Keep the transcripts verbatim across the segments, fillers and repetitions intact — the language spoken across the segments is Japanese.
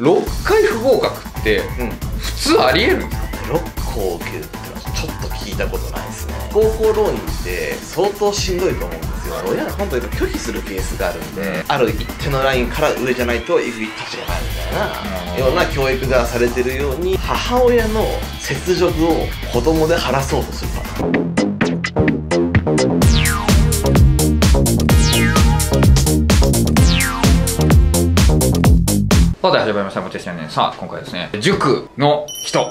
ろっかい不合格って普通ありえるんですか？ろっこう受けるってのはちょっと聞いたことないですね。高校浪人って相当しんどいと思うんですよ。親が本当に拒否するケースがあるんで、うん、ある一定のラインから上じゃないと エフビー 立ちがないみたいなような教育がされてるように、母親の雪辱を子供で晴らそうとするパターン。さて始まりました「もてしやねん」。さあ今回ですね、塾の人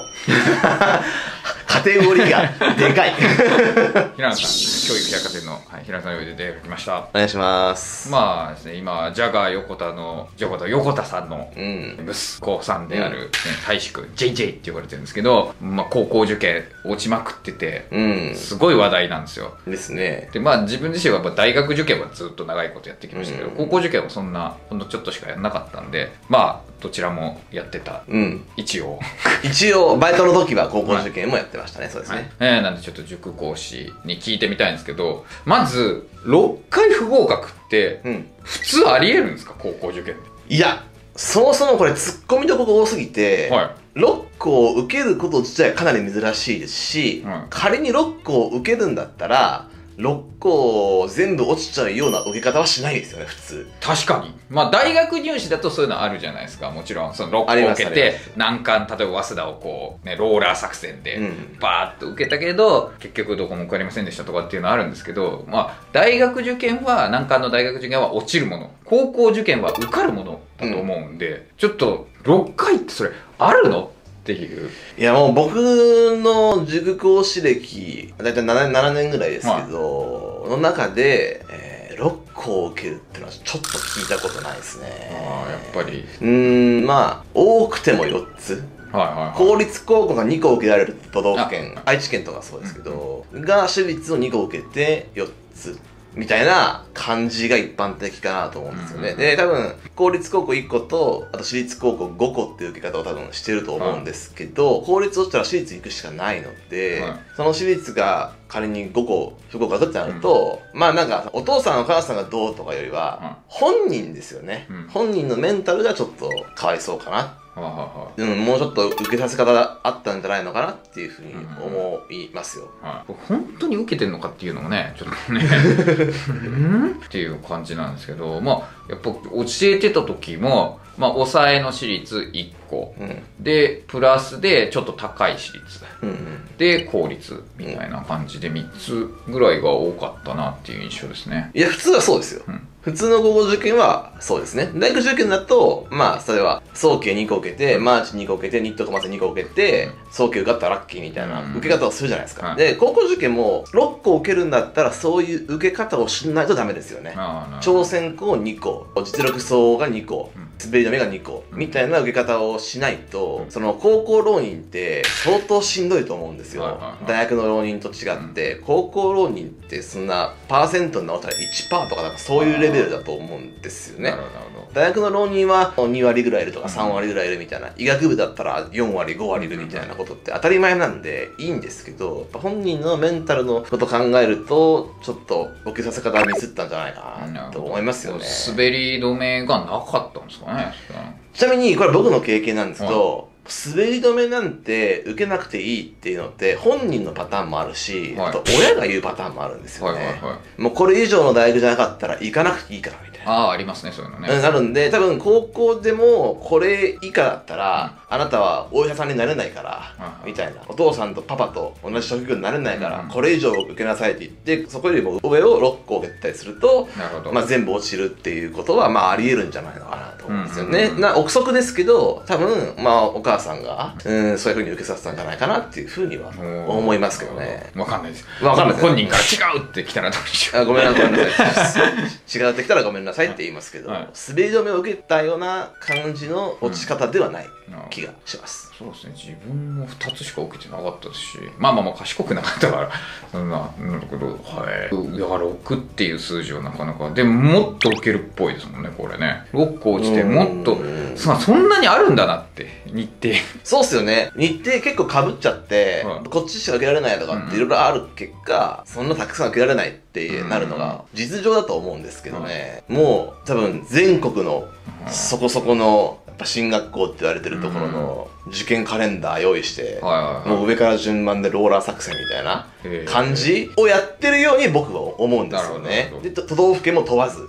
カテゴリーがでかい平野さん、教育百貨店の、はい、平野さんを呼んでいただきました。お願いします。まあですね、今ジャガー横田のジャガー横田さんの息子さんである、ね、大志くん ジェイジェイ って呼ばれてるんですけど、まあ、高校受験落ちまくってて、うん、すごい話題なんですよですね。でまあ自分自身はやっぱ大学受験はずっと長いことやってきましたけど、うん、高校受験はそんなほんのちょっとしかやんなかったんで、まあどちらもやってた、うん、一応一応バイトの時は高校受験もやってましたね。そうですね、はい。えー、なんでちょっと塾講師に聞いてみたいんですけど、まずろっかい不合格って普通ありえるんですか、高校受験で。いやそもそもこれツッコミどころが多すぎて、はい、ろっこを受けること自体はかなり珍しいですし、はい、仮にろっこを受けるんだったらろっこ全部落ちちゃうような受け方はしないですよね、普通。確かに。まあ大学入試だとそういうのあるじゃないですか。もちろんそのろっこ受けて難関、例えば早稲田をこうねローラー作戦でバーッと受けたけど、うん、結局どこも受かりませんでしたとかっていうのはあるんですけど、まあ大学受験は難関の大学受験は落ちるもの、高校受験は受かるものだと思うんで、うん、ちょっとろっかいってそれあるの？っていう。いやもう僕の塾講師歴大体 7, 7年ぐらいですけど、はい、の中で、えー、ろっこを受けるっていうのはちょっと聞いたことないですね。あ、やっぱりうーん、まあ多くてもよっつ、公立高校がにこ受けられる都道府県、愛知県とかそうですけど、うん、が私立をにこ受けてよっつみたいな感じが一般的かなと思うんですよね。で、多分、公立高校いっこと、あと私立高校ごこっていう受け方を多分してると思うんですけど、はい、公立落ちたら私立行くしかないので、はい、その私立が仮にごこ不合格ってなると、うん、まあなんかお父さんお母さんがどうとかよりは、本人ですよね。うん、本人のメンタルがちょっとかわいそうかな。うん、もうちょっと受けさせ方があったんじゃないのかなっていうふうに思いますよ。本当に受けてんのかっていうのもね、ちょっとねうんっていう感じなんですけど、まあやっぱ教えてた時も、まあ抑えの私立いっこ、うん、でプラスでちょっと高い私立、うん、うん、で公立みたいな感じでみっつぐらいが多かったなっていう印象ですね。いや普通はそうですよ、うん、普通の高校受験はそうですね。大学受験だと、まあ、それは、早慶にこ受けて、マーチにこ受けて、ニットコマセにこ受けて、早慶受かったらラッキーみたいな受け方をするじゃないですか。うん、で、高校受験もろっこ受けるんだったら、そういう受け方をしないとダメですよね。挑戦校にこ、実力層がにこ、滑り止めがにこ、みたいな受け方をしないと、その高校浪人って相当しんどいと思うんですよ。大学の浪人と違って、高校浪人ってそんなパーセントに直ったら いちパーセント とか、なんかそういうレベルだと思うんですよね。大学の浪人はにわりぐらいいるとかさんわりぐらいいるみたいな、医学部だったらよんわりごわりいるみたいなことって当たり前なんでいいんですけど、やっぱ本人のメンタルのこと考えるとちょっと受けさせ方ミスったんじゃないかなと思いますよね。滑り止めがなかったんですかね。ちなみにこれは僕の経験なんですけど、はい、滑り止めなんて受けなくていいっていうのって本人のパターンもあるし、はい、あと親が言うパターンもあるんですよね。もうこれ以上の大学じゃなかったら行かなくていいからみたいな。ああ、ありますね、そういうのね。なるんで、多分高校でもこれ以下だったら、うん、あなたはお医者さんになれないから、うん、みたいな、お父さんとパパと同じ職業になれないから、うん、これ以上受けなさいって言って、そこよりも上をろっこ受けたりすると、まあ全部落ちるっていうことはまああり得るんじゃないのかなと思うんですよね。な、憶測ですけど、多分まあお母さんが、うん、そういう風に受けさせたんじゃないかなっていうふうには思いますけどね。わかんないです。わかんないです。本人から違うって来たらどうしよう。ごめんなさい。違うって来たらごめんなさいって言いますけど、はい、滑り止めを受けたような感じの落ち方ではない気がします。うん、そうですね。自分もふたつしか受けてなかったですし、まあまあまあ賢くなかったから、そんな、なるほど、はい。だからろくっていう数字はなかなか、でももっと受けるっぽいですもんね、これね。ろっこ落ちてもっと、そんなにあるんだなって、日程。そうっすよね。日程結構かぶっちゃって、はい、こっちしか受けられないとかっていろいろある結果、うん、そんなたくさん受けられないってなるのが実情だと思うんですけどね。はい、もう多分全国のそこそこのぱ進学校って言われてるところの受験カレンダー用意して、もう上から順番でローラー作戦みたいな感じをやってるように僕は思うんですよね。で、都道府県も問わず、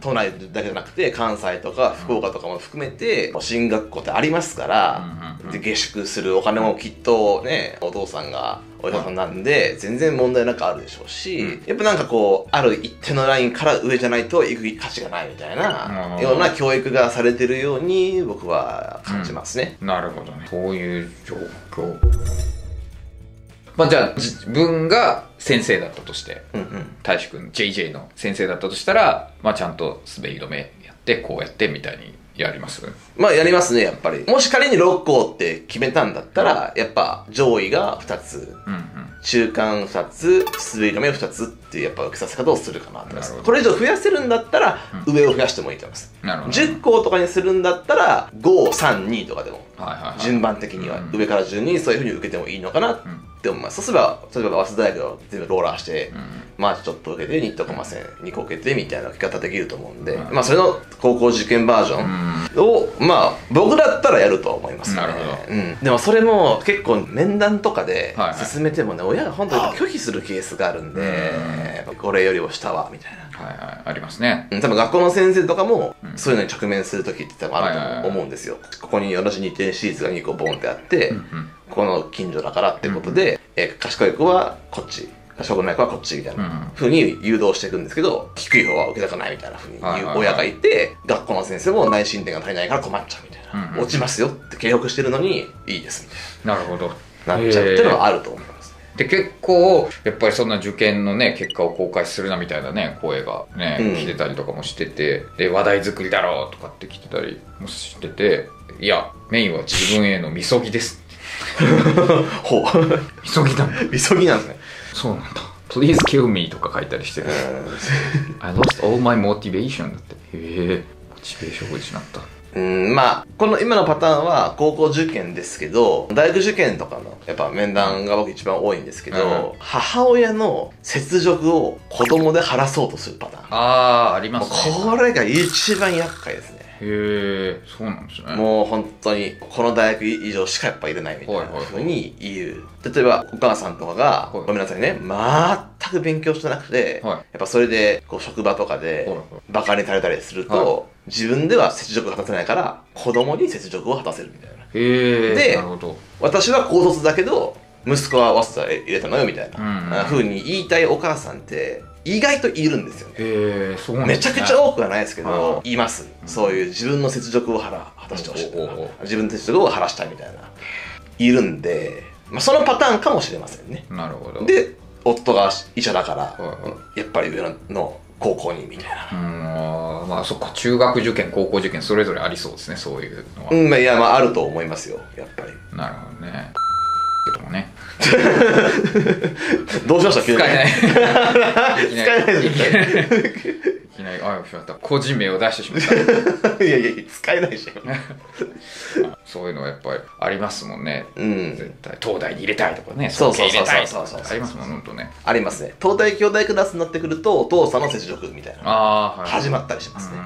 都内だけじゃなくて関西とか福岡とかも含めて進学校ってありますから、で下宿するお金もきっとね、お父さんがお医者さんなんで全然問題なくあるでしょうし、やっぱなんかこうある一定のラインから上じゃないと行く価値がないみたいなような教育がされてるように僕は感じますね。うん、なるほどね。そういう状況。まあじゃあ自分が先生だったとして、うんうん、大志くん ジェイジェイ の先生だったとしたら、まあちゃんと滑り止めやってこうやってみたいに。やりますまあやりますね、やっぱり。もし仮にろっ校って決めたんだったら、うん、やっぱ上位がふたつ、うんうん、中間ふたつ、滑り止めふたつっていうやっぱ受けさせ方をするかなと思います。これ以上増やせるんだったら、うん、上を増やしてもいいと思います。なるほど。じゅっ校とかにするんだったらご、さん、にとかでも順番的には上から順にそういうふうに受けてもいいのかなって思います。うん、そうすれば例えば早稲田大学を全部ローラーして、うん、まあちょっと受けてにとかませんにこ受けてみたいな受け方できると思うんで、うん、まあそれの高校受験バージョン、うんをまあ僕だったらやるとは思いますね。なるほど。うん、でもそれも結構面談とかで進めてもね、はい、はい、親が本当に拒否するケースがあるんで、これよりも下はみたいな。はいはい、ありますね。多分学校の先生とかもそういうのに直面する時って多分あると思うんですよ。ここに同じにてんシリーズがにこボンってあって、うん、うん、この近所だからってことで、うん、うん、賢い子はこっち。賢くない子はこっちみたいなふうに誘導していくんですけど、低い方は受けたくないみたいなふうに言う親がいて、学校の先生も内申点が足りないから困っちゃうみたいな、うん、うん、落ちますよって警告してるのにいいですみたいな、なるほど、なっちゃうっていうのはあると思いますね。で結構やっぱりそんな受験のね結果を公開するなみたいなね声がね、うん、来てたりとかもしてて、で話題作りだろうとかって来てたりもしてて、いやメインは自分へのみそぎですほうみそぎなんだみそぎなんですね。そうなんだ。Please kill me とか書いたりしてる。I lost all my motivation だって。へえ、モチベーションを失った。うん、まあ、この今のパターンは高校受験ですけど、大学受験とかのやっぱ面談が僕一番多いんですけど、うん、母親の雪辱を子供で晴らそうとするパターン。ああ、ありますね。これが一番厄介ですね。へえ、そうなんですね。もう本当にこの大学以上しかやっぱ入れないみたいなふうに言う。例えばお母さんとかがごめんなさいね、全く勉強してなくて、はい、やっぱそれでこう職場とかでバカにされたりすると、はい、自分では雪辱を果たせないから子供に雪辱を果たせるみたいな。へえ。で、なるほど。私は高卒だけど息子は早稲田入れたのよみたいなふうに言いたいお母さんって意外といるんですよね。えー、そうなんですね。めちゃくちゃ多くはないですけどいます。うん、そういう自分の雪辱を果たしてほしい、自分の雪辱を晴らしたいみたいないるんで、まあ、そのパターンかもしれませんね。なるほど。で夫が医者だから、うん、やっぱり上の高校にみたいな。うん、まあそっか、中学受験高校受験それぞれありそうですね、そういうのは。うん、まあ、いやまああると思いますよ、やっぱり。なるほどね。けどもねどうしました？使えない使えないいきなりああしまった、個人名を出してしまったいやいや使えないしそういうのはやっぱりありますもんね。うん、絶対東大に入れたいとかね、そうそうそうそうそうありますもん。本当ね、ありますね。東大京大クラスになってくるとお父さんの雪辱みたいな始まったりしますね。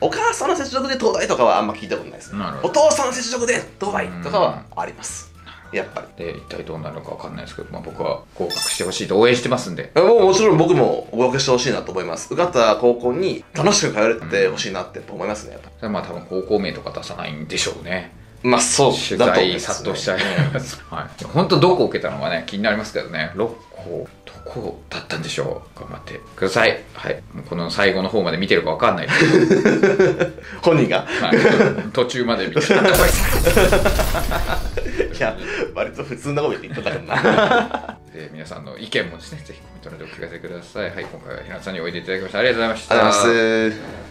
お母さんの雪辱で東大とかはあんま聞いたことないですね。お父さんの雪辱で東大とかはあります、やっぱり。で一体どうなるのかわかんないですけど、まあ、僕は合格してほしいと応援してますんで。もうもちろん僕も合格してほしいなと思います。受かった高校に楽しく通ってほしいなって思いますね。うん、まあ多分高校名とか出さないんでしょうね。まあそう取材殺到しちゃいますね。はい、本当どこ受けたのかね気になりますけどね。ろっ校どこだったんでしょう。頑張ってください。はい、もうこの最後の方まで見てるかわかんない本人が、はい、途中まで見ていや、割と普通のこと言ってたからなで皆さんの意見もですね、ぜひコメント欄でお聞かせください。はい、今回は平野さんにおいでいただきましてありがとうございました。ありがとうございます。